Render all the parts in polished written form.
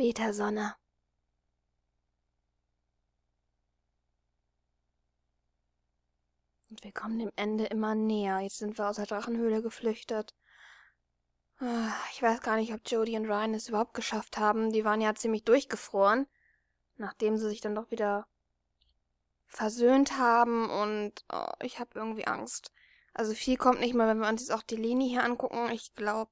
Beta Sonne. Und wir kommen dem Ende immer näher. Jetzt sind wir aus der Drachenhöhle geflüchtet. Ich weiß gar nicht, ob Jodie und Ryan es überhaupt geschafft haben. Die waren ja ziemlich durchgefroren, nachdem sie sich dann doch wieder versöhnt haben. Und ich habe irgendwie Angst. Also viel kommt nicht mehr, wenn wir uns jetzt auch die Linie hier angucken. Ich glaube...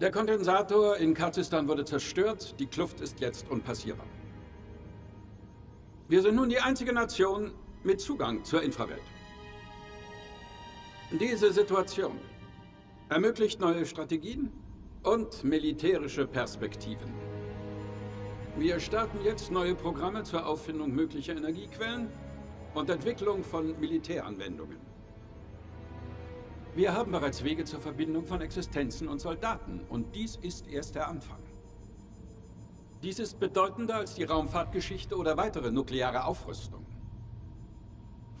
Der Kondensator in Kazistan wurde zerstört. Die Kluft ist jetzt unpassierbar. Wir sind nun die einzige Nation mit Zugang zur Infrawelt. Diese Situation ermöglicht neue Strategien und militärische Perspektiven. Wir starten jetzt neue Programme zur Auffindung möglicher Energiequellen und Entwicklung von Militäranwendungen. Wir haben bereits Wege zur Verbindung von Existenzen und Soldaten, und dies ist erst der Anfang. Dies ist bedeutender als die Raumfahrtgeschichte oder weitere nukleare Aufrüstung.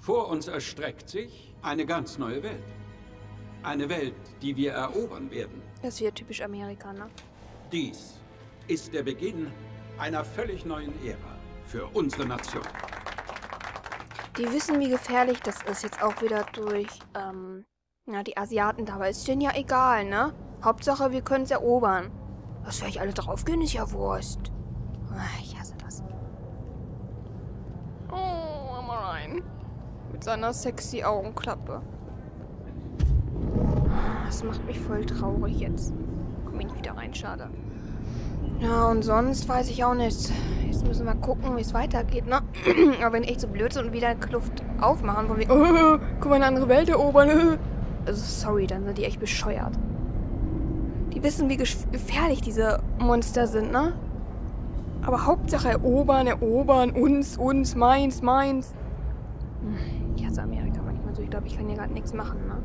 Vor uns erstreckt sich eine ganz neue Welt. Eine Welt, die wir erobern werden. Das ist ja typisch Amerikaner. Dies ist der Beginn einer völlig neuen Ära für unsere Nation. Die wissen, wie gefährlich das ist, jetzt auch wieder durch die Asiaten, dabei ist denen ja egal, ne? Hauptsache, wir können es erobern. Was für euch alle draufgehen, ist ja Wurst. Ich hasse das. Oh, mal rein. Mit seiner sexy Augenklappe. Das macht mich voll traurig jetzt. Komm ich nicht wieder rein, schade. Ja, und sonst weiß ich auch nichts. Jetzt müssen wir gucken, wie es weitergeht, ne? Aber wenn echt so blöd sind und wieder eine Kluft aufmachen, wo wir... Oh, guck mal, eine andere Welt erobern. Also sorry, dann sind die echt bescheuert. Die wissen, wie gefährlich diese Monster sind, ne? Aber Hauptsache erobern, erobern, uns, meins. Ich hasse Amerika manchmal so. Ich glaube, ich kann hier gerade nichts machen, ne?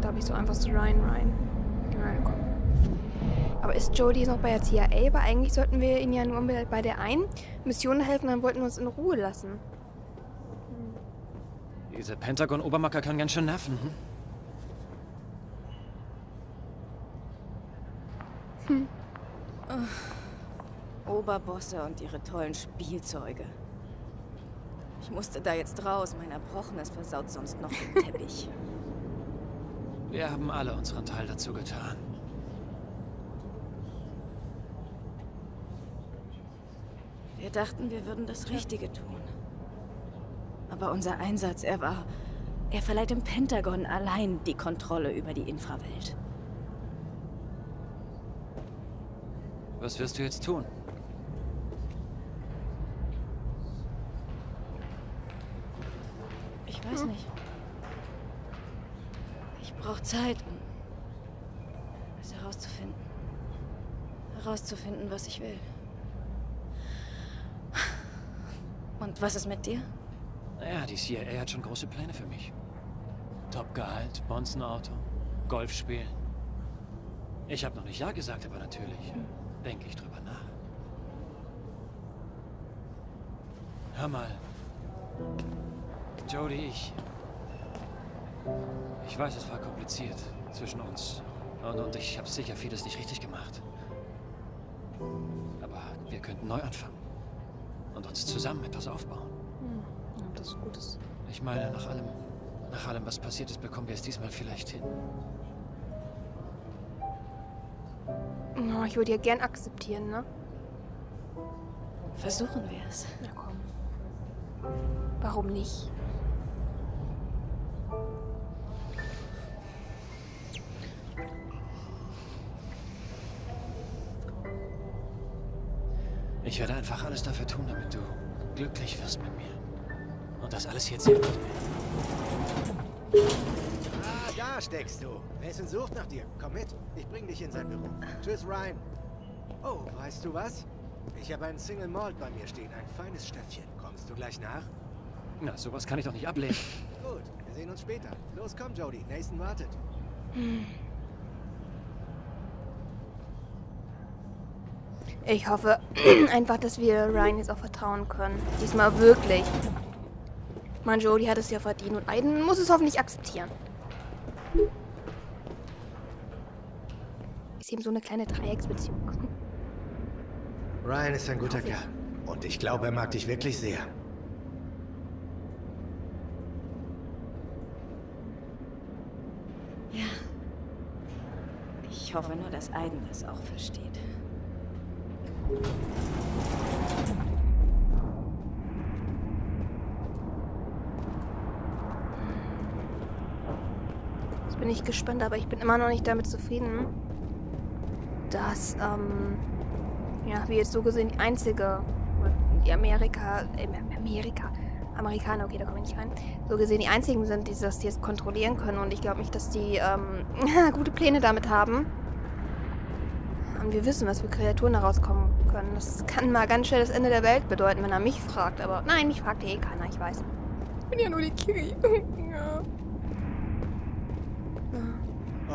Darf ich so einfach so rein? Nein, komm. Aber ist Jodie noch bei der CIA? Aber eigentlich sollten wir ihn ja nur bei der einen Mission helfen, dann wollten wir uns in Ruhe lassen. Diese Pentagon-Obermacker kann ganz schön nerven, hm? Oberbosse und ihre tollen Spielzeuge. Ich musste da jetzt raus. Mein Erbrochenes versaut sonst noch den Teppich. Wir haben alle unseren Teil dazu getan. Wir dachten, wir würden das Richtige tun. Aber unser Einsatz, er verleiht dem Pentagon allein die Kontrolle über die Infrawelt. Was wirst du jetzt tun? Ich weiß nicht. Ich brauche Zeit, um es herauszufinden. Herauszufinden, was ich will. Und was ist mit dir? Ja, die CIA hat schon große Pläne für mich. Topgehalt, Bonzenauto, Golfspiel. Ich habe noch nicht Ja gesagt, aber natürlich... denke ich drüber nach. Hör mal. Jodie, ich weiß, es war kompliziert zwischen uns. Und ich habe sicher vieles nicht richtig gemacht. Aber wir könnten neu anfangen. Und uns zusammen etwas aufbauen. Ja, das ist gut. Ich meine, nach allem, was passiert ist, bekommen wir es diesmal vielleicht hin. Ich würde ja gern akzeptieren, ne? Versuchen wir es. Na komm. Warum nicht? Ich werde einfach alles dafür tun, damit du glücklich wirst mit mir. Und das alles jetzt hier. Da steckst du. Mason sucht nach dir. Komm mit. Ich bring dich in sein Büro. Tschüss, Ryan. Oh, weißt du was? Ich habe einen Single Malt bei mir stehen. Ein feines Stöffchen. Kommst du gleich nach? Na, sowas kann ich doch nicht ablehnen. Gut, wir sehen uns später. Los, komm, Jodie. Nathan wartet. Ich hoffe einfach, dass wir Ryan jetzt auch vertrauen können. Diesmal wirklich. Man, Jodie hat es ja verdient und Aiden muss es hoffentlich akzeptieren. Ist eben so eine kleine Dreiecksbeziehung. Ryan ist ein guter Kerl. Und ich glaube, er mag dich wirklich sehr. Ja. Ich hoffe nur, dass Aiden das auch versteht. Jetzt bin ich gespannt, aber ich bin immer noch nicht damit zufrieden, dass, ja, wie jetzt so gesehen die einzige, die Amerikaner, okay, da komme ich nicht rein, so gesehen die einzigen sind, die das jetzt kontrollieren können, und ich glaube nicht, dass die, gute Pläne damit haben. Und wir wissen, was für Kreaturen da rauskommen können. Das kann mal ganz schnell das Ende der Welt bedeuten, wenn er mich fragt. Aber nein, mich fragt ja eh keiner, ich weiß. Ich bin ja nur die Kiri. Ja.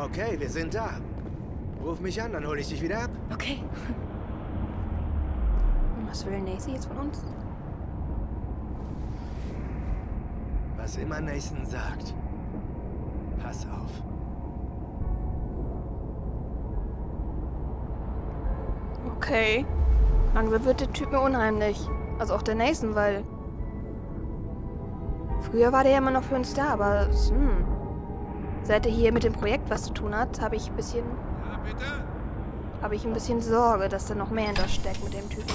Okay, wir sind da. Ruf mich an, dann hole ich dich wieder ab. Okay. Was will Nathan jetzt von uns? Was immer Nathan sagt, pass auf. Okay. Langsam wird der Typ mir unheimlich. Also auch der Nathan, weil... Früher war der ja immer noch für uns da, aber... Seit er hier mit dem Projekt was zu tun hat, habe ich ein bisschen... Ja, bitte? Habe ich ein bisschen Sorge, dass da noch mehr hintersteckt mit dem Typen.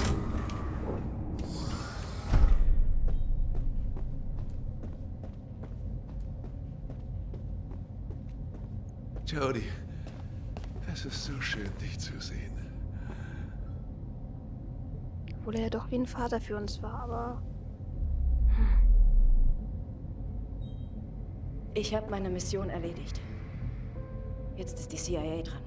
Jodie, es ist so schön, dich zu sehen. Obwohl er doch wie ein Vater für uns war, aber... Ich habe meine Mission erledigt. Jetzt ist die CIA dran.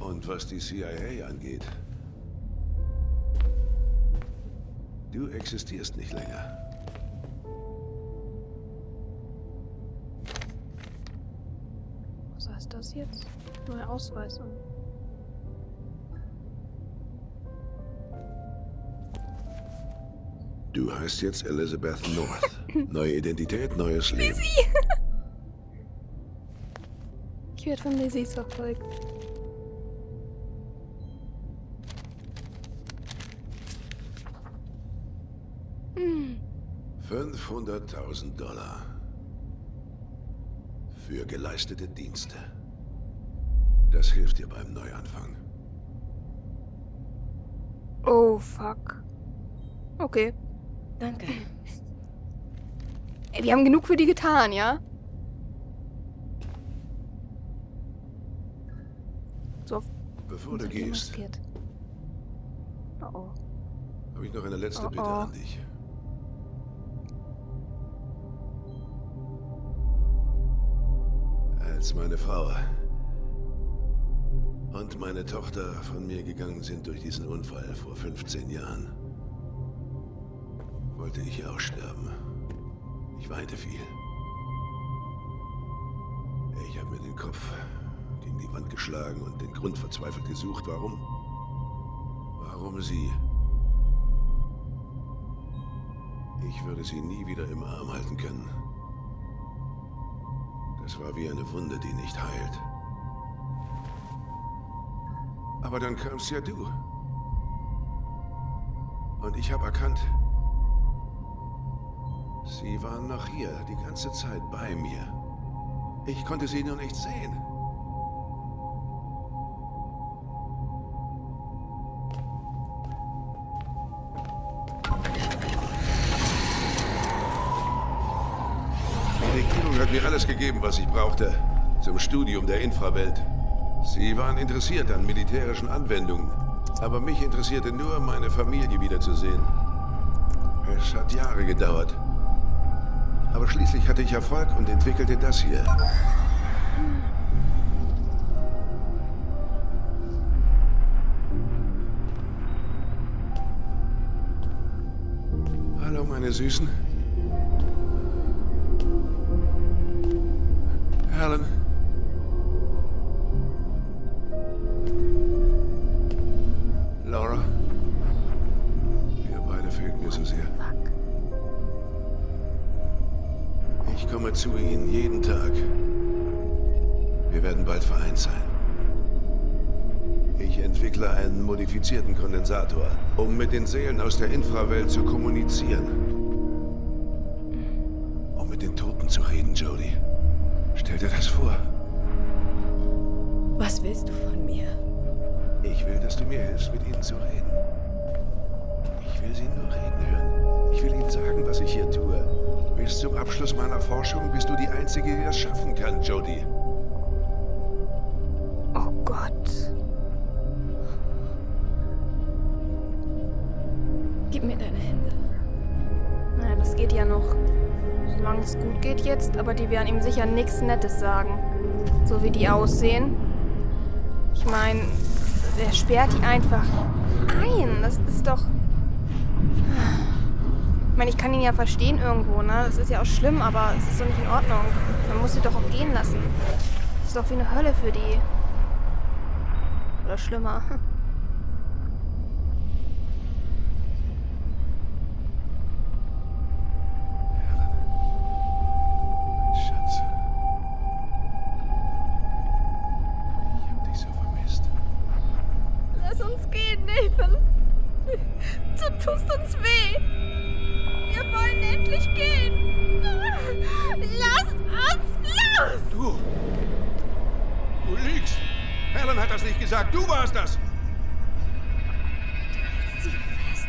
Und was die CIA angeht... Du existierst nicht länger. Was heißt das jetzt? Neue Ausweisung. Du heißt jetzt Elizabeth North. Neue Identität, neues Leben. Lizzie! Ich werde von Lizzie verfolgt. $500.000. Für geleistete Dienste. Das hilft dir beim Neuanfang. Oh, fuck. Okay. Danke. Ey, wir haben genug für die getan, ja? So. Bevor du gehst, habe ich noch eine letzte Bitte an dich. Als meine Frau und meine Tochter von mir gegangen sind durch diesen Unfall vor 15 Jahren, wollte ich auch sterben. Ich weinte viel. Ich habe mir den Kopf gegen die Wand geschlagen und den Grund verzweifelt gesucht. Warum? Warum sie? Ich würde sie nie wieder im Arm halten können. Das war wie eine Wunde, die nicht heilt. Aber dann kamst ja du. Und ich habe erkannt, sie waren noch hier, die ganze Zeit bei mir. Ich konnte sie nur nicht sehen. Die Regierung hat mir alles gegeben, was ich brauchte, zum Studium der Infrawelt. Sie waren interessiert an militärischen Anwendungen, aber mich interessierte nur, meine Familie wiederzusehen. Es hat Jahre gedauert. Aber schließlich hatte ich Erfolg und entwickelte das hier. Hallo, meine Süßen. Helen. Laura. Ihr beide fehlt mir so sehr. Ich komme zu Ihnen. jeden Tag. Wir werden bald vereint sein. Ich entwickle einen modifizierten Kondensator, um mit den Seelen aus der Infrawelt zu kommunizieren. Um mit den Toten zu reden, Jodie. Stell dir das vor. Was willst du von mir? Ich will, dass du mir hilfst, mit ihnen zu reden. Ich will sie nur reden hören. Ich will ihnen sagen, was ich hier tue. Bis zum Abschluss meiner Forschung bist du die Einzige, die das schaffen kann, Jodie. Oh Gott. Gib mir deine Hände. Naja, das geht ja noch. Solange es gut geht jetzt, aber die werden ihm sicher nichts Nettes sagen. So wie die aussehen. Ich meine, wer sperrt die einfach ein? Das ist doch... Ich meine, ich kann ihn ja verstehen irgendwo, ne? Das ist ja auch schlimm, aber es ist doch nicht in Ordnung. Man muss sie doch auch gehen lassen. Das ist doch wie eine Hölle für die. Oder schlimmer. Du warst das! Du hältst sie fest.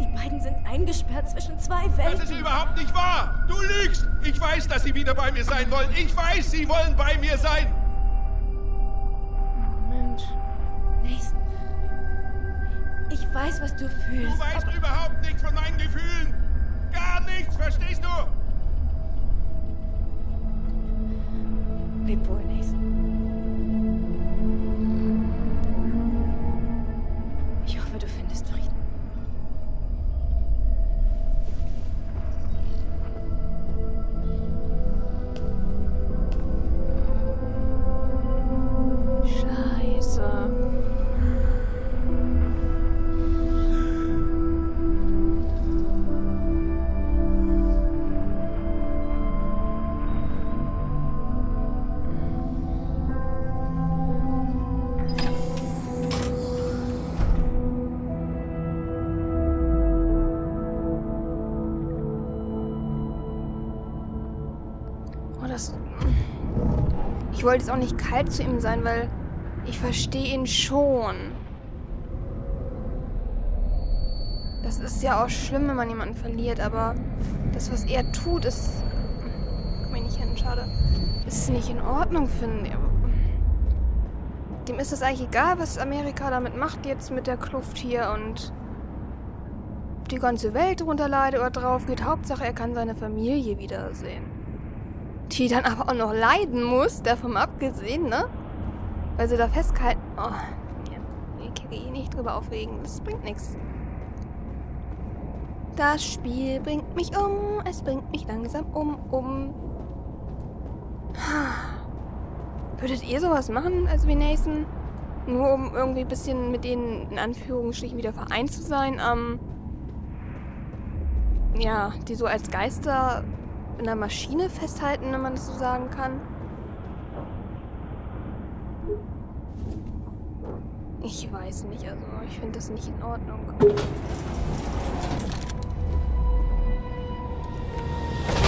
Die beiden sind eingesperrt zwischen zwei Welten. Das ist überhaupt nicht wahr! Du lügst! Ich weiß, dass sie wieder bei mir sein wollen. Ich weiß, sie wollen bei mir sein! Oh Mensch. Nathan. Ich weiß, was du fühlst. Du weißt überhaupt nichts von meinen Gefühlen! Gar nichts, verstehst du? Leb wohl, Nathan. Ich wollte jetzt auch nicht kalt zu ihm sein, weil ich verstehe ihn schon. Das ist ja auch schlimm, wenn man jemanden verliert, aber das, was er tut, ist... Guck mich nicht hin, schade. Ist nicht in Ordnung, finde ich. Dem ist es eigentlich egal, was Amerika damit macht, jetzt mit der Kluft hier und... Ob die ganze Welt drunter leidet oder drauf geht, Hauptsache er kann seine Familie wiedersehen. Die dann aber auch noch leiden muss, davon abgesehen, ne? Weil sie da festgehalten... Oh, ich kann mich nicht drüber aufregen, das bringt nichts. Das Spiel bringt mich um, es bringt mich langsam um. Würdet ihr sowas machen, also wie Nathan? Nur um irgendwie ein bisschen mit denen, in Anführungsstrichen, wieder vereint zu sein, ja, die so als Geister... in der Maschine festhalten, wenn man das so sagen kann. Ich weiß nicht, also ich finde das nicht in Ordnung.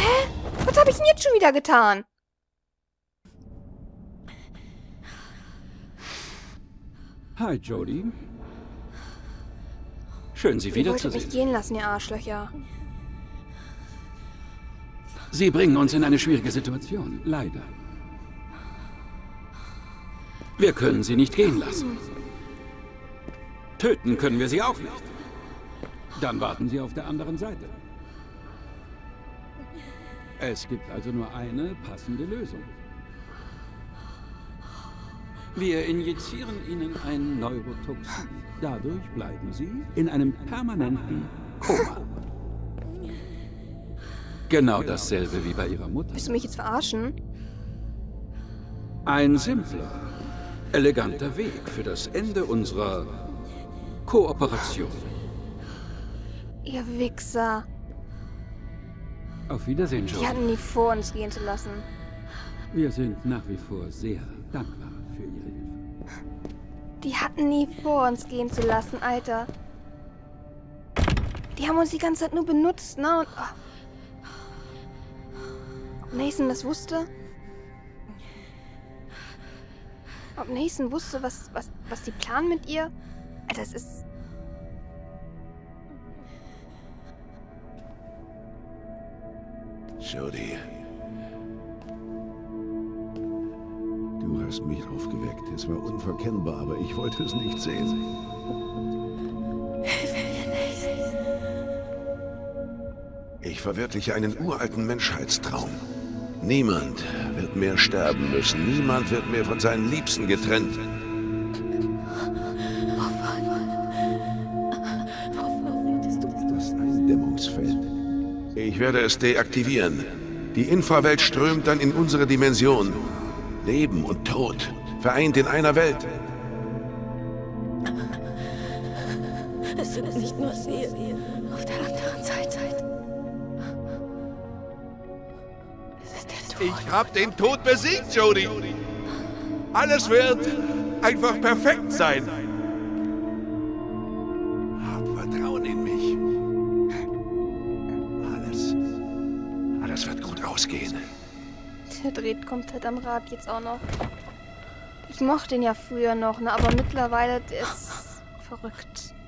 Hä? Was habe ich denn jetzt schon wieder getan? Hi, Jodie. Schön, Sie wiederzusehen. Ich wollte mich gehen lassen, ihr Arschlöcher. Sie bringen uns in eine schwierige Situation, leider. Wir können sie nicht gehen lassen. Töten können wir sie auch nicht. Dann warten sie auf der anderen Seite. Es gibt also nur eine passende Lösung. Wir injizieren ihnen ein Neurotoxin. Dadurch bleiben sie in einem permanenten Koma. Genau dasselbe wie bei ihrer Mutter. Willst du mich jetzt verarschen? Ein simpler, eleganter Weg für das Ende unserer Kooperation. Ihr Wichser. Auf Wiedersehen, Jodie. Die hatten nie vor, uns gehen zu lassen. Wir sind nach wie vor sehr dankbar für Ihre Hilfe. Die hatten nie vor, uns gehen zu lassen, Alter. Die haben uns die ganze Zeit nur benutzt, ne? Und ob Nathan das wusste? Ob Nathan wusste, was die planen mit ihr? Alter, das ist... Jodie. Du hast mich aufgeweckt. Es war unverkennbar, aber ich wollte es nicht sehen. Ich verwirkliche einen uralten Menschheitstraum. Niemand wird mehr sterben müssen. Niemand wird mehr von seinen Liebsten getrennt. Das ist ein Dämmungsfeld. Ich werde es deaktivieren. Die Infrawelt strömt dann in unsere Dimension. Leben und Tod, vereint in einer Welt. Es sind nicht nur sie, auf der anderen Seite. Ich hab den Tod besiegt, Jodie. Alles wird einfach perfekt sein. Hab Vertrauen in mich. Alles wird gut ausgehen. Der dreht komplett am Rad jetzt auch noch. Ich mochte ihn ja früher noch, ne? Aber mittlerweile ist verrückt.